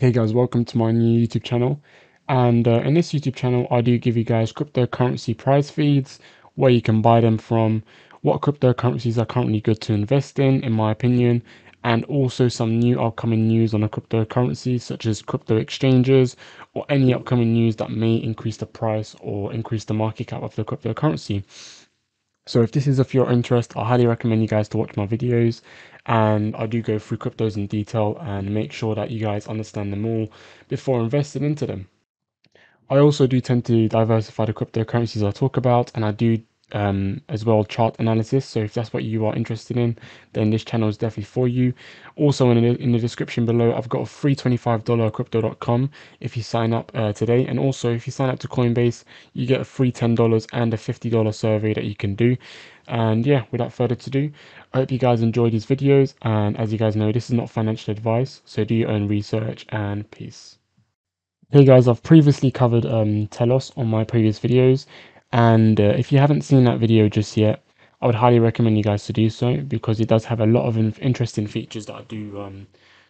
Hey guys, welcome to my new YouTube channel. And in this YouTube channel, I do give you guys cryptocurrency price feeds, where you can buy them from, what cryptocurrencies are currently good to invest in my opinion, and also some new upcoming news on a cryptocurrency, such as crypto exchanges, or any upcoming news that may increase the price or increase the market cap of the cryptocurrency. So if this is of your interest, I highly recommend you guys to watch my videos, and I do go through cryptos in detail and make sure that you guys understand them all before investing into them. I also do tend to diversify the cryptocurrencies I talk about, and I do as well chart analysis. So if that's what you are interested in, then this channel is definitely for you. Also in the description below, I've got a free $25 Crypto.com if you sign up today, and also if you sign up to Coinbase, you get a free $10 and a $50 survey that you can do. And yeah, without further ado, I hope you guys enjoy these videos, and as you guys know, this is not financial advice, so do your own research, and peace. Hey guys, I've previously covered Telos on my previous videos, and if you haven't seen that video just yet, I would highly recommend you guys to do so, because it does have a lot of interesting features that I do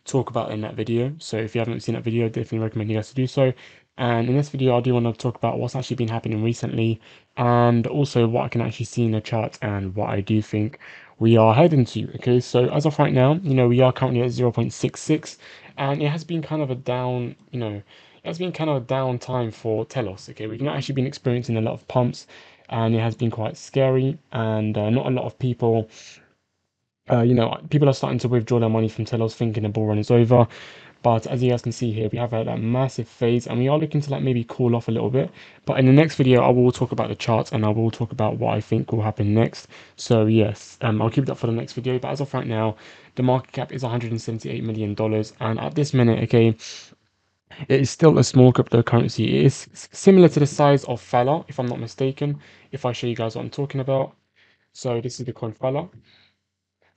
talk about in that video. So if you haven't seen that video, I definitely recommend you guys to do so. And in this video, I do want to talk about what's actually been happening recently, and also what I can actually see in the chart and what I do think we are heading to. Okay, so as of right now, you know, we are currently at 0.66, and it has been kind of a down, you know, it's been kind of a down time for Telos. Okay, we've not actually been experiencing a lot of pumps, and it has been quite scary, and not a lot of people, you know, people are starting to withdraw their money from Telos thinking the bull run is over. But as you guys can see here, we have that massive phase, and we are looking to like maybe cool off a little bit. But in the next video, I will talk about the charts, and I will talk about what I think will happen next. So yes, I'll keep that for the next video. But as of right now, the market cap is $178 million, and at this minute, okay, it is still a small cryptocurrency. It is similar to the size of Phala, if I'm not mistaken, if I show you guys what I'm talking about. So this is the coin Phala.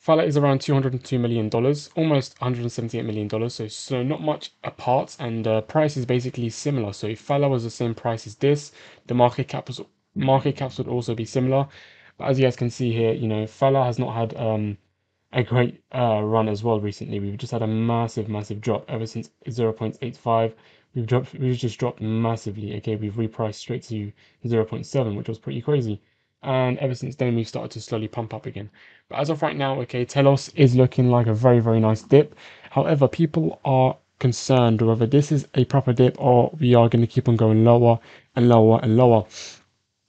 Phala is around $202 million, almost $178 million, so not much apart, and the price is basically similar. So if Phala was the same price as this, the market caps would also be similar. But as you guys can see here, you know, Phala has not had a great run as well recently. We've just had a massive drop ever since 0.85. we've just dropped massively. Okay, we've repriced straight to 0.7, which was pretty crazy, and ever since then we've started to slowly pump up again. But as of right now, okay, Telos is looking like a very nice dip. However, people are concerned whether this is a proper dip or we are going to keep on going lower and lower and lower.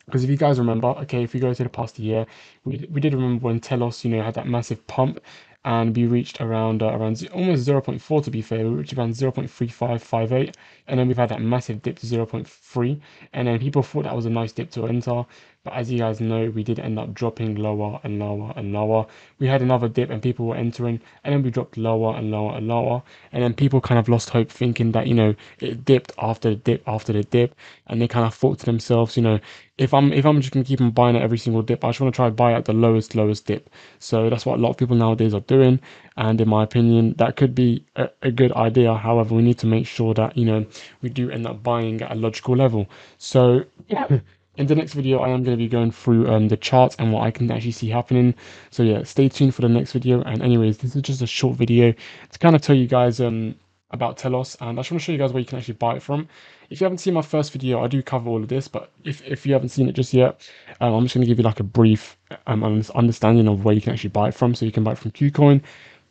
Because if you guys remember, okay, if we go to the past year, we did remember when Telos, you know, had that massive pump, and we reached around almost 0.4 to be fair. We reached around 0.3558, and then we've had that massive dip to 0.3, and then people thought that was a nice dip to enter. But as you guys know, we did end up dropping lower and lower and lower. We had another dip, and people were entering, and then we dropped lower and lower and lower, and then people kind of lost hope, thinking that, you know, it dipped after the dip after the dip, and they kind of thought to themselves, you know, if I'm just gonna keep on buying at every single dip, I just want to try and buy at the lowest dip. So that's what a lot of people nowadays are doing, and in my opinion, that could be a good idea. However, we need to make sure that, you know, we do end up buying at a logical level. So yeah. In the next video, I am going to be going through the charts and what I can actually see happening. So yeah, stay tuned for the next video. And anyways, this is just a short video to kind of tell you guys about Telos, and I just want to show you guys where you can actually buy it from. If you haven't seen my first video, I do cover all of this, but if you haven't seen it just yet, I'm just going to give you like a brief understanding of where you can actually buy it from. So you can buy it from KuCoin,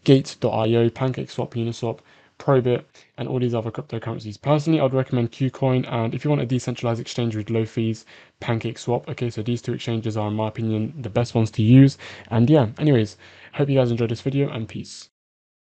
Gate.io, PancakeSwap, Uniswap, Probit, and all these other cryptocurrencies. Personally, I'd recommend KuCoin, and if you want a decentralized exchange with low fees, PancakeSwap. Okay, so these two exchanges are, in my opinion, the best ones to use. And yeah, anyways, hope you guys enjoyed this video, and peace.